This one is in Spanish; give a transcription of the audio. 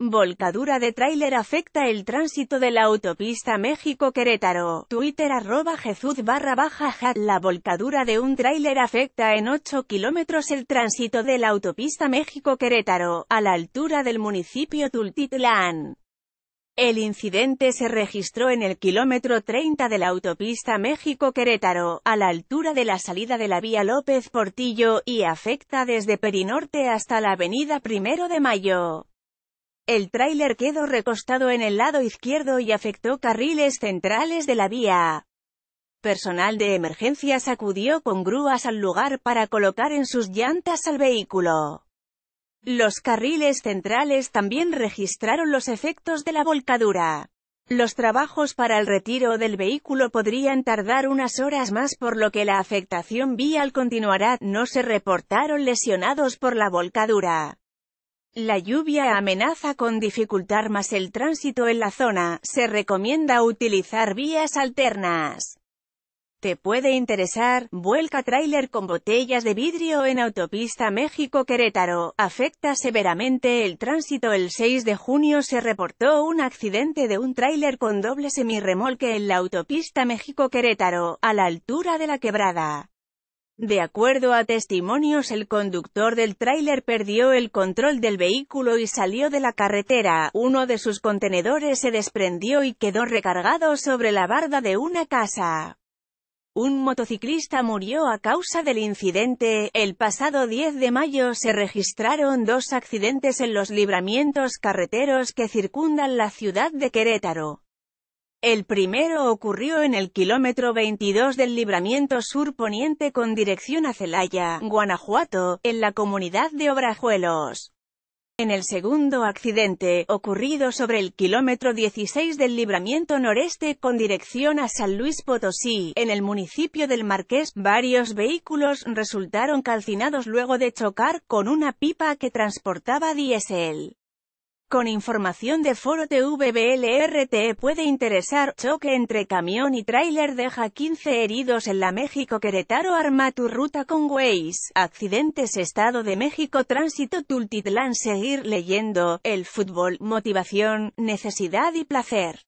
Volcadura de tráiler afecta el tránsito de la autopista México-Querétaro. Twitter @jezuz_hat. La volcadura de un tráiler afecta en 8 kilómetros el tránsito de la autopista México-Querétaro, a la altura del municipio Tultitlán. El incidente se registró en el kilómetro 30 de la autopista México-Querétaro, a la altura de la salida de la vía López-Portillo, y afecta desde Perinorte hasta la avenida Primero de Mayo. El tráiler quedó recostado en el lado izquierdo y afectó carriles centrales de la vía. Personal de emergencias acudió con grúas al lugar para colocar en sus llantas al vehículo. Los carriles centrales también registraron los efectos de la volcadura. Los trabajos para el retiro del vehículo podrían tardar unas horas más, por lo que la afectación vial continuará. No se reportaron lesionados por la volcadura. La lluvia amenaza con dificultar más el tránsito en la zona, se recomienda utilizar vías alternas. ¿Te puede interesar? Vuelca tráiler con botellas de vidrio en autopista México-Querétaro, afecta severamente el tránsito. El 6 de junio se reportó un accidente de un tráiler con doble semirremolque en la autopista México-Querétaro, a la altura de la quebrada. De acuerdo a testimonios, el conductor del tráiler perdió el control del vehículo y salió de la carretera. Uno de sus contenedores se desprendió y quedó recargado sobre la barda de una casa. Un motociclista murió a causa del incidente. El pasado 10 de mayo se registraron 2 accidentes en los libramientos carreteros que circundan la ciudad de Querétaro. El primero ocurrió en el kilómetro 22 del Libramiento Sur Poniente con dirección a Celaya, Guanajuato, en la comunidad de Obrajuelos. En el segundo accidente, ocurrido sobre el kilómetro 16 del Libramiento Noreste con dirección a San Luis Potosí, en el municipio del Marqués, varios vehículos resultaron calcinados luego de chocar con una pipa que transportaba diésel. Con información de Foro TVBLRT puede interesar. Choque entre camión y tráiler deja 15 heridos en la México-Querétaro. Arma tu ruta con Waze. Accidentes Estado de México. Tránsito Tultitlán. Seguir leyendo. El fútbol, motivación, necesidad y placer.